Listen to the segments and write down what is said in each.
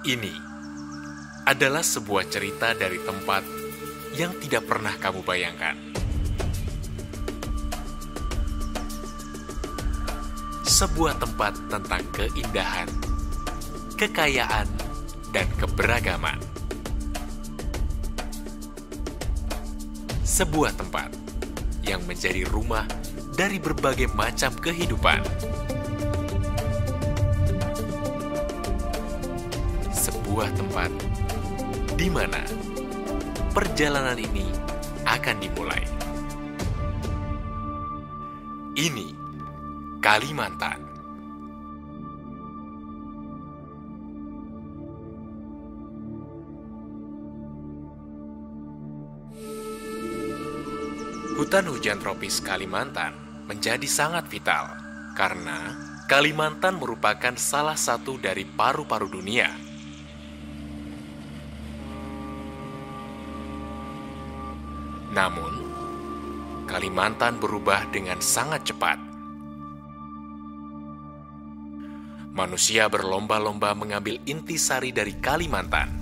Ini adalah sebuah cerita dari tempat yang tidak pernah kamu bayangkan. Sebuah tempat tentang keindahan, kekayaan, dan keberagaman. Sebuah tempat yang menjadi rumah dari berbagai macam kehidupan. Sebuah tempat di mana perjalanan ini akan dimulai. Ini Kalimantan. Hutan hujan tropis Kalimantan menjadi sangat vital karena Kalimantan merupakan salah satu dari paru-paru dunia. Namun, Kalimantan berubah dengan sangat cepat. Manusia berlomba-lomba mengambil intisari dari Kalimantan.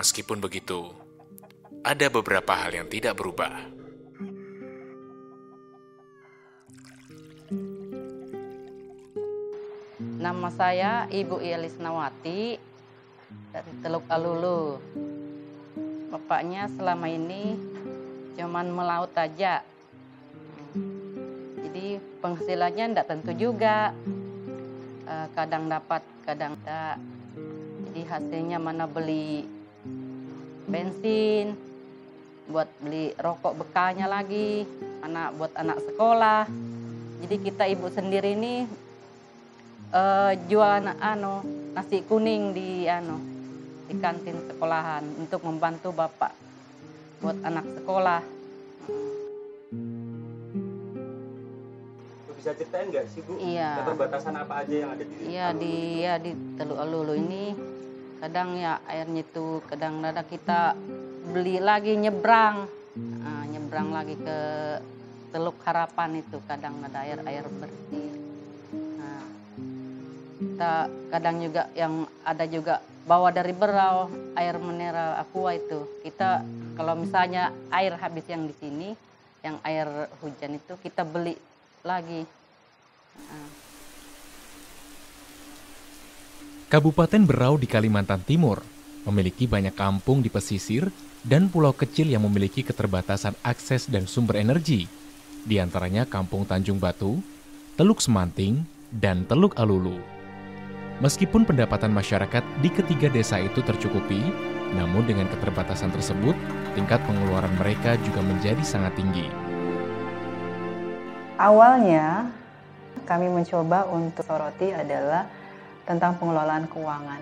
Meskipun begitu, ada beberapa hal yang tidak berubah. Nama saya Ibu Yelis Nawati dari Teluk Alulu. Bapaknya selama ini cuman melaut aja. Jadi penghasilannya tidak tentu juga. Kadang dapat, kadang tidak. Jadi hasilnya mana beli bensin, buat beli rokok bekalnya lagi, buat anak sekolah. Jadi kita ibu sendiri ini jualan nasi kuning di kantin sekolahan untuk membantu bapak buat anak sekolah. Bisa ceritain nggak sih Bu? Iya. Keterbatasan apa aja yang ada di? Iya di Teluk Alulu ini. Kadang ya airnya itu, kadang-kadang kita beli lagi nyebrang lagi ke Teluk Harapan itu, kadang ada air bersih. Nah, kita kadang juga yang ada juga bawa dari Berau air mineral Aqua itu. Kita kalau misalnya air habis yang di sini, yang air hujan itu kita beli lagi. Nah. Kabupaten Berau di Kalimantan Timur memiliki banyak kampung di pesisir dan pulau kecil yang memiliki keterbatasan akses dan sumber energi, di antaranya Kampung Tanjung Batu, Teluk Semanting, dan Teluk Alulu. Meskipun pendapatan masyarakat di ketiga desa itu tercukupi, namun dengan keterbatasan tersebut, tingkat pengeluaran mereka juga menjadi sangat tinggi. Awalnya, kami mencoba untuk soroti adalah tentang pengelolaan keuangan.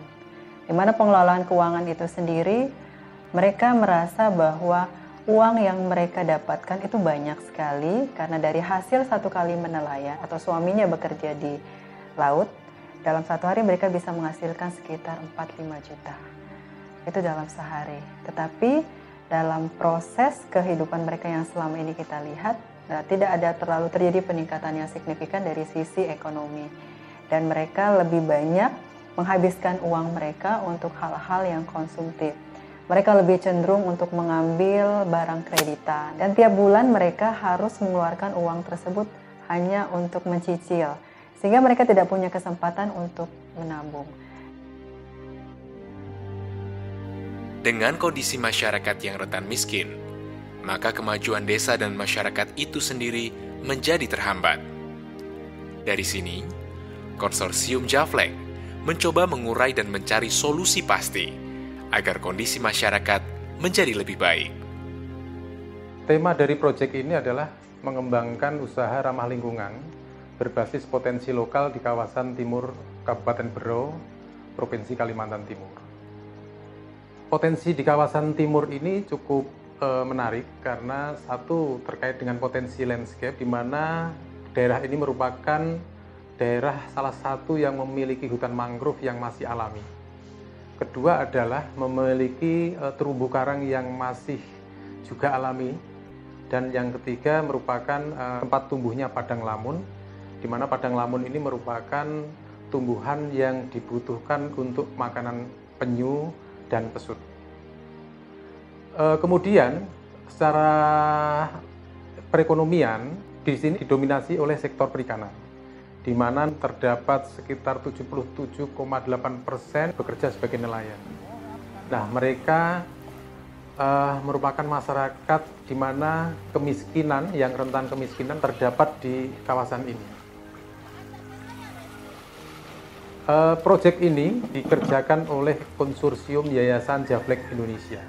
Di mana pengelolaan keuangan itu sendiri, mereka merasa bahwa uang yang mereka dapatkan itu banyak sekali karena dari hasil satu kali menelayan atau suaminya bekerja di laut, dalam satu hari mereka bisa menghasilkan sekitar 4-5 juta. Itu dalam sehari. Tetapi dalam proses kehidupan mereka yang selama ini kita lihat, tidak ada terlalu terjadi peningkatan yang signifikan dari sisi ekonomi. Dan mereka lebih banyak menghabiskan uang mereka untuk hal-hal yang konsumtif. Mereka lebih cenderung untuk mengambil barang kreditan. Dan tiap bulan mereka harus mengeluarkan uang tersebut hanya untuk mencicil. Sehingga mereka tidak punya kesempatan untuk menabung. Dengan kondisi masyarakat yang rentan miskin, maka kemajuan desa dan masyarakat itu sendiri menjadi terhambat. Dari sini, Konsorsium Javlec mencoba mengurai dan mencari solusi pasti agar kondisi masyarakat menjadi lebih baik. Tema dari proyek ini adalah mengembangkan usaha ramah lingkungan berbasis potensi lokal di kawasan timur Kabupaten Berau Provinsi Kalimantan Timur. Potensi di kawasan timur ini cukup menarik karena satu terkait dengan potensi landscape, di mana daerah ini merupakan daerah salah satu yang memiliki hutan mangrove yang masih alami. Kedua adalah memiliki terumbu karang yang masih juga alami. Dan yang ketiga merupakan tempat tumbuhnya padang lamun, di mana padang lamun ini merupakan tumbuhan yang dibutuhkan untuk makanan penyu dan pesut. Kemudian secara perekonomian di sini didominasi oleh sektor perikanan, di mana terdapat sekitar 77,8% bekerja sebagai nelayan. Nah, mereka merupakan masyarakat di mana kemiskinan, yang rentan kemiskinan terdapat di kawasan ini. Proyek ini dikerjakan oleh Konsorsium Yayasan Javlec Indonesia,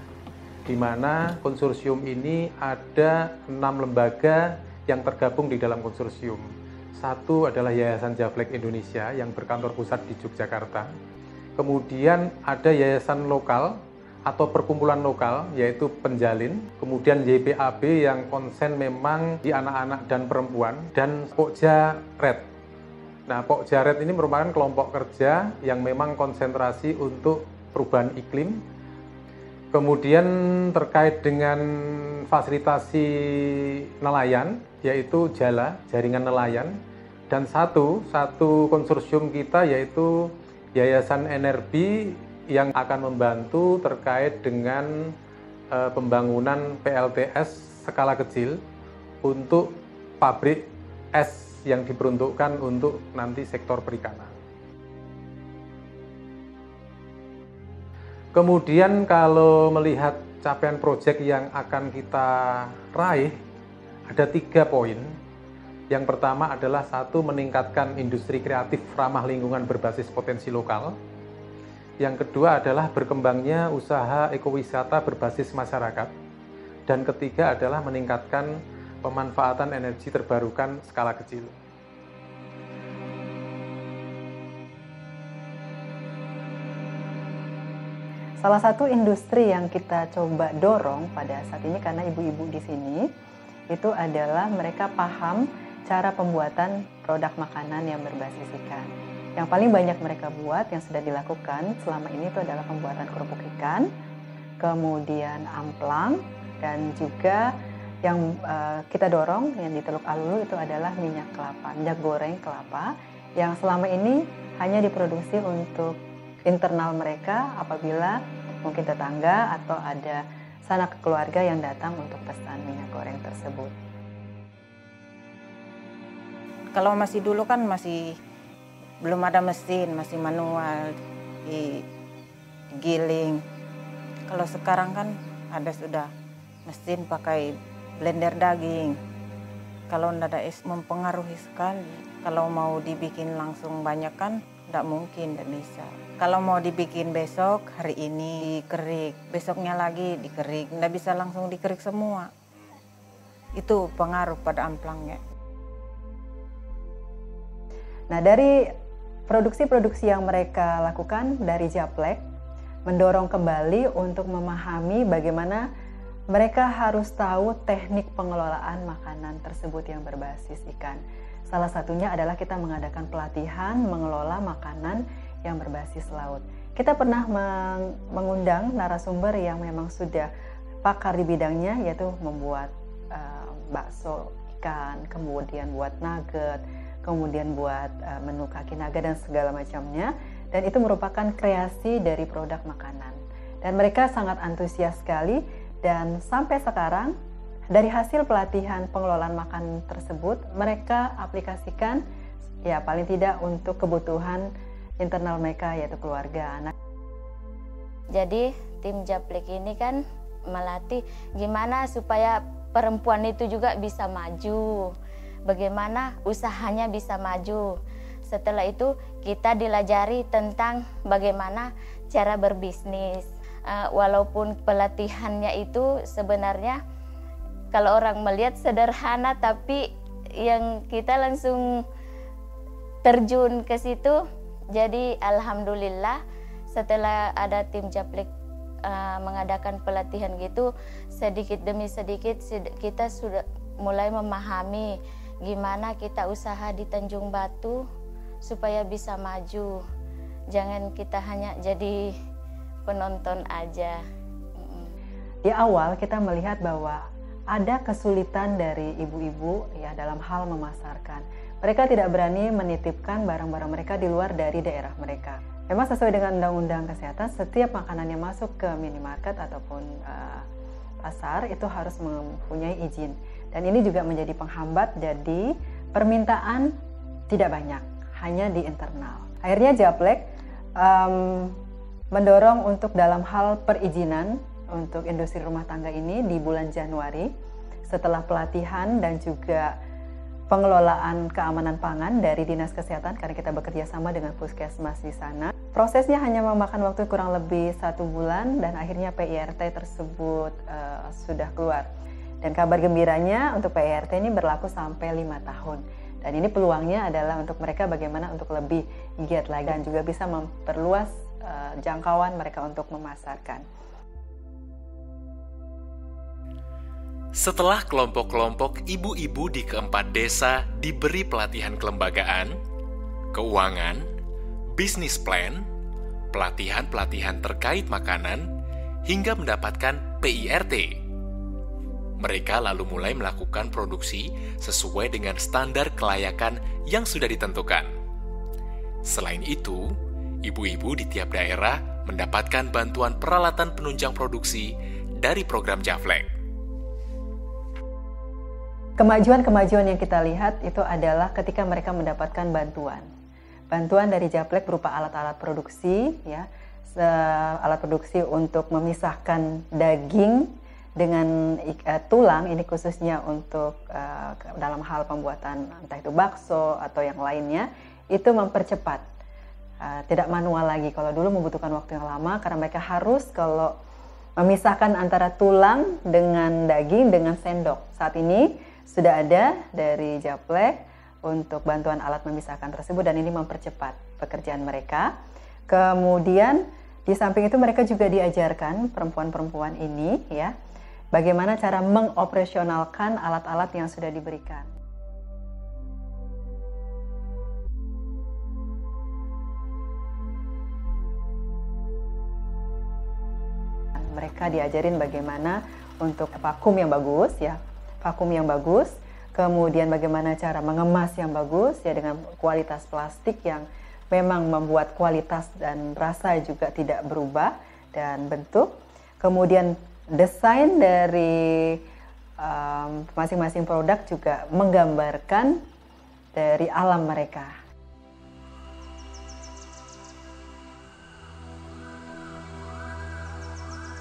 di mana konsorsium ini ada 6 lembaga yang tergabung di dalam konsorsium. Satu adalah Yayasan Javlec Indonesia yang berkantor pusat di Yogyakarta. Kemudian ada yayasan lokal atau perkumpulan lokal, yaitu Penjalin, kemudian YPAB yang konsen memang di anak-anak dan perempuan, dan Pokja Red. Nah, Pokja Red ini merupakan kelompok kerja yang memang konsentrasi untuk perubahan iklim. Kemudian terkait dengan fasilitasi nelayan, yaitu JALA, Jaringan Nelayan, dan satu konsorsium kita yaitu Yayasan NRB, yang akan membantu terkait dengan pembangunan PLTS skala kecil untuk pabrik es yang diperuntukkan untuk nanti sektor perikanan. Kemudian kalau melihat capaian proyek yang akan kita raih, ada 3 poin. Yang pertama adalah meningkatkan industri kreatif ramah lingkungan berbasis potensi lokal. Yang kedua adalah berkembangnya usaha ekowisata berbasis masyarakat. Dan ketiga adalah meningkatkan pemanfaatan energi terbarukan skala kecil. Salah satu industri yang kita coba dorong pada saat ini karena ibu-ibu di sini, itu adalah mereka paham cara pembuatan produk makanan yang berbasis ikan. Yang paling banyak mereka buat, yang sudah dilakukan selama ini itu adalah pembuatan kerupuk ikan, kemudian amplang, dan juga yang kita dorong yang di Teluk Alulu itu adalah minyak kelapa, minyak goreng kelapa, yang selama ini hanya diproduksi untuk internal mereka apabila mungkin tetangga atau ada sanak keluarga yang datang untuk pesan minyak goreng tersebut. Kalau masih dulu kan masih belum ada mesin, masih manual, digiling. Kalau sekarang kan ada sudah mesin pakai blender daging. Kalau tidak ada es mempengaruhi sekali. Kalau mau dibikin langsung banyak kan tidak mungkin, tidak bisa. Kalau mau dibikin besok, hari ini dikerik, besoknya lagi dikerik. Tidak bisa langsung dikerik semua. Itu pengaruh pada amplangnya. Nah, dari produksi-produksi yang mereka lakukan dari Javlec mendorong kembali untuk memahami bagaimana mereka harus tahu teknik pengelolaan makanan tersebut yang berbasis ikan. Salah satunya adalah kita mengadakan pelatihan mengelola makanan yang berbasis laut. Kita pernah mengundang narasumber yang memang sudah pakar di bidangnya, yaitu membuat bakso ikan, kemudian buat nugget, kemudian buat menu kaki naga dan segala macamnya, dan itu merupakan kreasi dari produk makanan. Dan mereka sangat antusias sekali, dan sampai sekarang dari hasil pelatihan pengelolaan makanan tersebut mereka aplikasikan ya paling tidak untuk kebutuhan internal mereka, yaitu keluarga, anak. Jadi tim Javlec ini kan melatih gimana supaya perempuan itu juga bisa maju, bagaimana usahanya bisa maju. Setelah itu kita dilajari tentang bagaimana cara berbisnis. Walaupun pelatihannya itu sebenarnya kalau orang melihat sederhana, tapi yang kita langsung terjun ke situ, jadi alhamdulillah setelah ada tim Javlec mengadakan pelatihan gitu, sedikit demi sedikit kita sudah mulai memahami gimana kita usaha di Tanjung Batu supaya bisa maju. Jangan kita hanya jadi penonton aja. Di awal kita melihat bahwa ada kesulitan dari ibu-ibu ya dalam hal memasarkan. Mereka tidak berani menitipkan barang-barang mereka di luar dari daerah mereka. Memang sesuai dengan undang-undang kesehatan, setiap makanan yang masuk ke minimarket ataupun pasar itu harus mempunyai izin. Dan ini juga menjadi penghambat, jadi permintaan tidak banyak, hanya di internal. Akhirnya Javlec mendorong untuk dalam hal perizinan untuk industri rumah tangga ini di bulan Januari, setelah pelatihan dan juga pengelolaan keamanan pangan dari Dinas Kesehatan, karena kita bekerja sama dengan puskesmas di sana. Prosesnya hanya memakan waktu kurang lebih 1 bulan dan akhirnya PIRT tersebut sudah keluar. Dan kabar gembiranya untuk PIRT ini berlaku sampai 5 tahun. Dan ini peluangnya adalah untuk mereka bagaimana untuk lebih giat lagi dan juga bisa memperluas jangkauan mereka untuk memasarkan. Setelah kelompok-kelompok ibu-ibu di keempat desa diberi pelatihan kelembagaan, keuangan, bisnis plan, pelatihan-pelatihan terkait makanan, hingga mendapatkan PIRT. Mereka lalu mulai melakukan produksi sesuai dengan standar kelayakan yang sudah ditentukan. Selain itu, ibu-ibu di tiap daerah mendapatkan bantuan peralatan penunjang produksi dari program Javlec. Kemajuan-kemajuan yang kita lihat itu adalah ketika mereka mendapatkan bantuan. Bantuan dari Javlec berupa alat-alat produksi, ya, alat produksi untuk memisahkan daging dengan tulang, ini khususnya untuk dalam hal pembuatan entah itu bakso atau yang lainnya, itu mempercepat. Tidak manual lagi, kalau dulu membutuhkan waktu yang lama karena mereka harus kalau memisahkan antara tulang dengan daging dengan sendok. Saat ini sudah ada dari Javlec untuk bantuan alat memisahkan tersebut dan ini mempercepat pekerjaan mereka. Kemudian di samping itu mereka juga diajarkan perempuan-perempuan ini ya bagaimana cara mengoperasionalkan alat-alat yang sudah diberikan. Mereka diajarin bagaimana untuk vakum yang bagus ya. Vakum yang bagus, kemudian bagaimana cara mengemas yang bagus ya dengan kualitas plastik yang memang membuat kualitas dan rasa juga tidak berubah dan bentuk. Kemudian desain dari masing-masing produk juga menggambarkan dari alam mereka.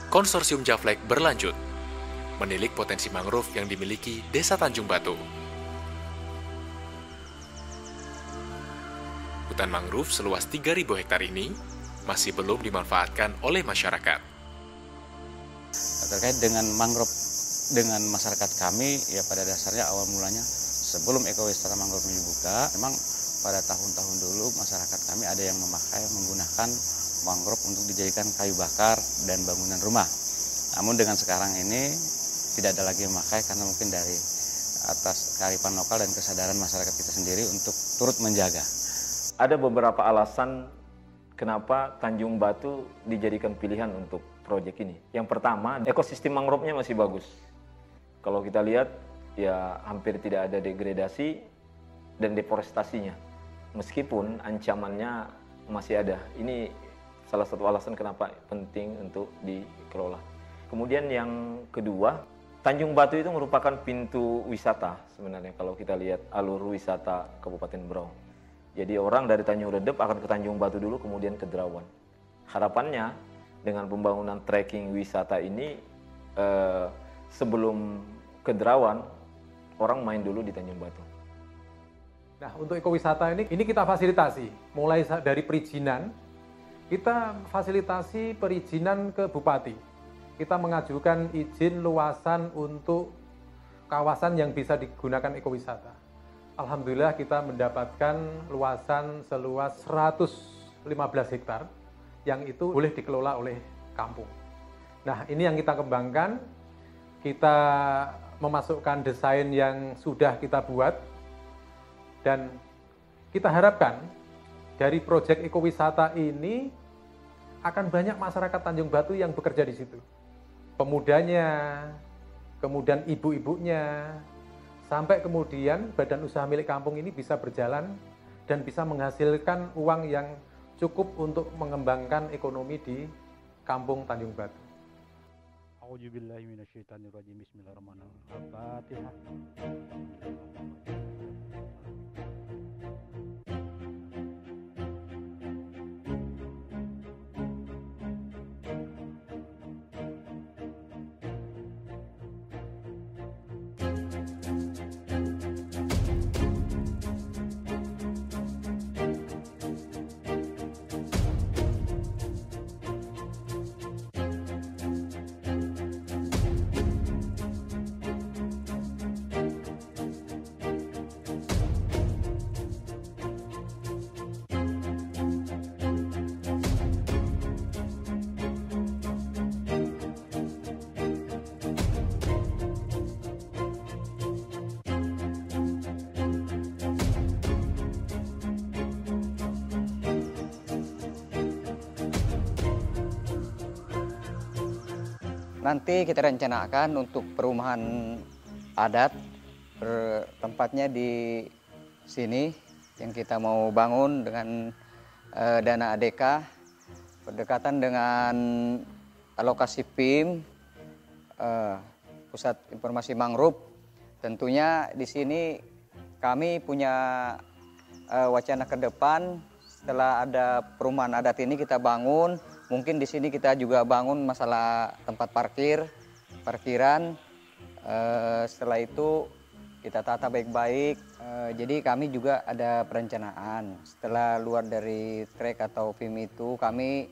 Konsorsium Javlec berlanjut menilik potensi mangrove yang dimiliki Desa Tanjung Batu. Hutan mangrove seluas 3.000 hektar ini masih belum dimanfaatkan oleh masyarakat. Terkait dengan mangrove dengan masyarakat kami, ya pada dasarnya awal mulanya sebelum ekowisata mangrove ini dibuka, memang pada tahun-tahun dulu masyarakat kami ada yang memakai menggunakan mangrove untuk dijadikan kayu bakar dan bangunan rumah. Namun dengan sekarang ini tidak ada lagi yang memakai karena mungkin dari atas kearifan lokal dan kesadaran masyarakat kita sendiri untuk turut menjaga. Ada beberapa alasan kenapa Tanjung Batu dijadikan pilihan untuk proyek ini. Yang pertama, ekosistem mangrove-nya masih bagus. Kalau kita lihat, ya hampir tidak ada degradasi dan deforestasinya. Meskipun ancamannya masih ada. Ini salah satu alasan kenapa penting untuk dikelola. Kemudian yang kedua, Tanjung Batu itu merupakan pintu wisata sebenarnya kalau kita lihat alur wisata Kabupaten Berau. Jadi orang dari Tanjung Redeb akan ke Tanjung Batu dulu kemudian ke Derawan. Harapannya dengan pembangunan trekking wisata ini sebelum ke Derawan orang main dulu di Tanjung Batu. Nah, untuk ekowisata ini kita fasilitasi mulai dari perizinan, kita fasilitasi perizinan ke Bupati. Kita mengajukan izin luasan untuk kawasan yang bisa digunakan ekowisata. Alhamdulillah kita mendapatkan luasan seluas 115 hektar yang itu boleh dikelola oleh kampung. Nah, ini yang kita kembangkan, kita memasukkan desain yang sudah kita buat, dan kita harapkan dari proyek ekowisata ini akan banyak masyarakat Tanjung Batu yang bekerja di situ. Pemudanya, kemudian ibu-ibunya, sampai kemudian badan usaha milik kampung ini bisa berjalan dan bisa menghasilkan uang yang cukup untuk mengembangkan ekonomi di Kampung Tanjung Batu. Nanti kita rencanakan untuk perumahan adat, tempatnya di sini yang kita mau bangun dengan dana ADK, berdekatan dengan lokasi PIM, Pusat Informasi Mangrove. Tentunya di sini kami punya wacana ke depan, setelah ada perumahan adat ini kita bangun. Mungkin di sini kita juga bangun masalah tempat parkir, parkiran. Setelah itu kita tata baik-baik. Jadi kami juga ada perencanaan. Setelah luar dari trek atau film itu, kami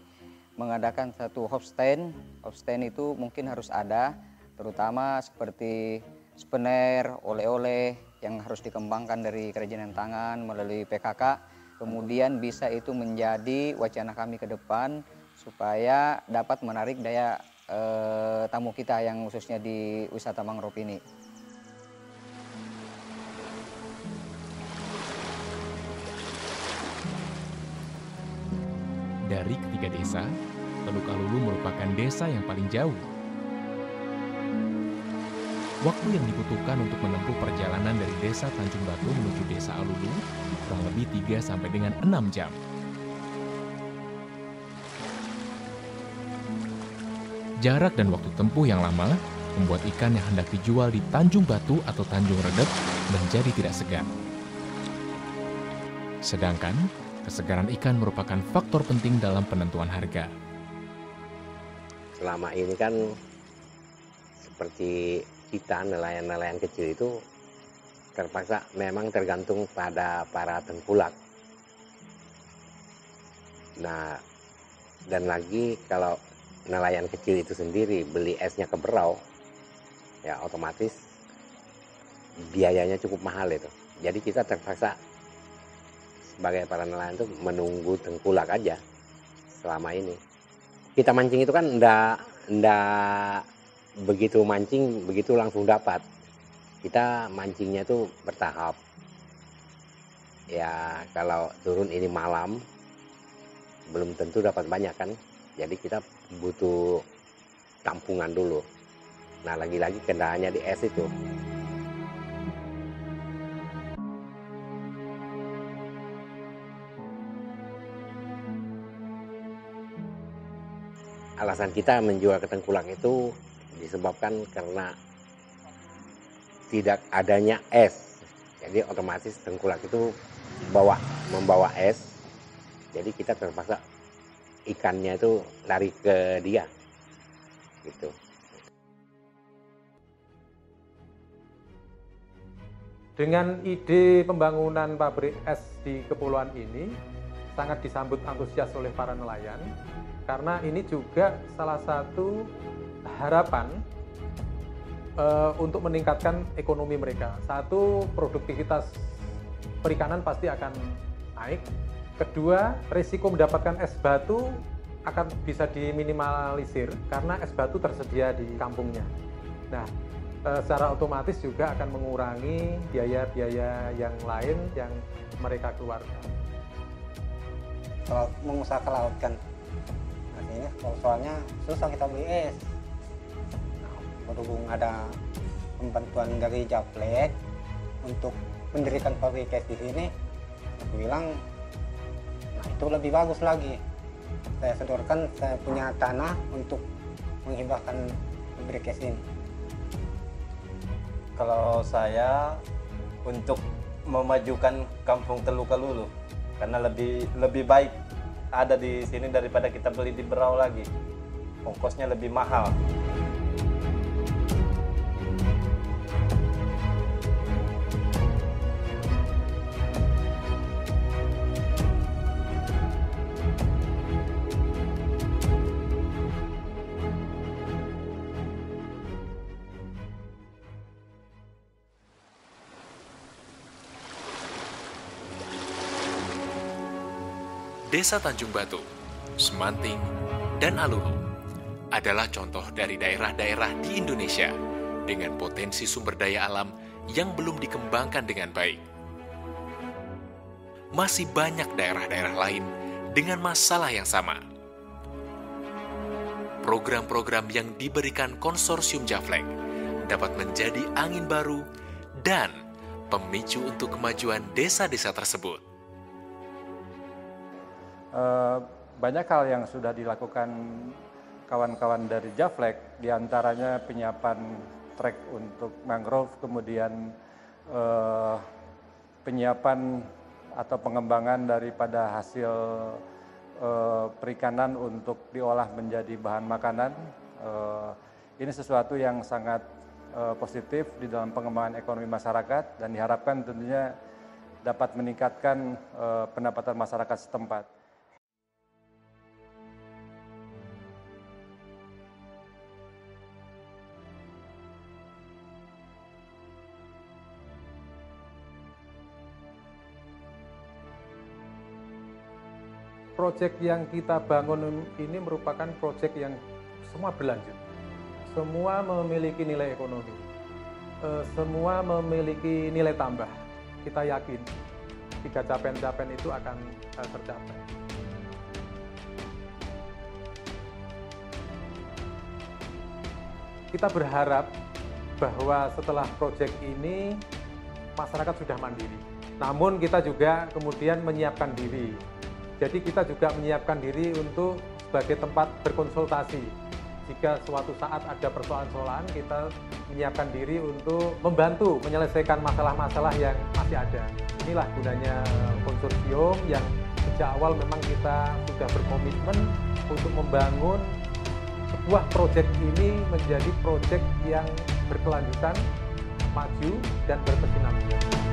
mengadakan satu hopstand. Hopstand itu mungkin harus ada, terutama seperti spener, oleh-oleh yang harus dikembangkan dari kerajinan tangan melalui PKK. Kemudian bisa itu menjadi wacana kami ke depan, supaya dapat menarik daya tamu kita yang khususnya di wisata mangrove ini. Dari ketiga desa, Teluk Alulu merupakan desa yang paling jauh. Waktu yang dibutuhkan untuk menempuh perjalanan dari desa Tanjung Batu menuju desa Alulu kurang lebih 3–6 jam. Jarak dan waktu tempuh yang lama membuat ikan yang hendak dijual di Tanjung Batu atau Tanjung Redeb menjadi tidak segar. Sedangkan, kesegaran ikan merupakan faktor penting dalam penentuan harga. Selama ini kan seperti kita nelayan-nelayan kecil itu terpaksa memang tergantung pada para tengkulak. Nah, dan lagi kalau nelayan kecil itu sendiri beli esnya ke Berau, ya otomatis biayanya cukup mahal itu. Jadi kita terpaksa sebagai para nelayan itu menunggu tengkulak aja selama ini. Kita mancing itu kan ndak begitu mancing begitu langsung dapat. Kita mancingnya itu bertahap. Ya kalau turun ini malam belum tentu dapat banyak kan. Jadi kita butuh tampungan dulu. Nah, lagi-lagi kendalanya di es itu. Alasan kita menjual ke tengkulak itu disebabkan karena tidak adanya es. Jadi otomatis tengkulak itu membawa es. Jadi kita terpaksa ikannya itu lari ke dia, gitu. Dengan ide pembangunan pabrik es di kepulauan ini sangat disambut antusias oleh para nelayan, karena ini juga salah satu harapan untuk meningkatkan ekonomi mereka. Satu, produktivitas perikanan pasti akan naik. Kedua, risiko mendapatkan es batu akan bisa diminimalisir karena es batu tersedia di kampungnya. Nah, secara otomatis juga akan mengurangi biaya-biaya yang lain yang mereka keluarkan. Kalau mengusaha ke laut kan, artinya soalnya susah kita beli es. Nah, berhubung ada pembantuan dari Javlec untuk mendirikan pabrik es di sini, aku bilang, nah itu lebih bagus lagi. Saya sodorkan, saya punya tanah untuk menghibahkan pabrik es ini. Kalau saya untuk memajukan kampung Teluk Alulu, karena lebih baik ada di sini daripada kita beli di Berau lagi. Ongkosnya lebih mahal. Desa Tanjung Batu, Semanting, dan Alulu adalah contoh dari daerah-daerah di Indonesia dengan potensi sumber daya alam yang belum dikembangkan dengan baik. Masih banyak daerah-daerah lain dengan masalah yang sama. Program-program yang diberikan Konsorsium Javlec dapat menjadi angin baru dan pemicu untuk kemajuan desa-desa tersebut. Banyak hal yang sudah dilakukan kawan-kawan dari Javlec, diantaranya penyiapan trek untuk mangrove, kemudian penyiapan atau pengembangan daripada hasil perikanan untuk diolah menjadi bahan makanan. Ini sesuatu yang sangat positif di dalam pengembangan ekonomi masyarakat dan diharapkan tentunya dapat meningkatkan pendapatan masyarakat setempat. Proyek yang kita bangun ini merupakan proyek yang semua berlanjut. Semua memiliki nilai ekonomi. Semua memiliki nilai tambah. Kita yakin, 3 capaian-capaian itu akan tercapai. Kita berharap bahwa setelah proyek ini, masyarakat sudah mandiri. Namun kita juga kemudian menyiapkan diri. Jadi kita juga menyiapkan diri untuk sebagai tempat berkonsultasi. Jika suatu saat ada persoalan-persoalan, kita menyiapkan diri untuk membantu menyelesaikan masalah-masalah yang masih ada. Inilah gunanya konsorsium yang sejak awal memang kita sudah berkomitmen untuk membangun sebuah proyek ini menjadi proyek yang berkelanjutan, maju, dan berkesinambungan.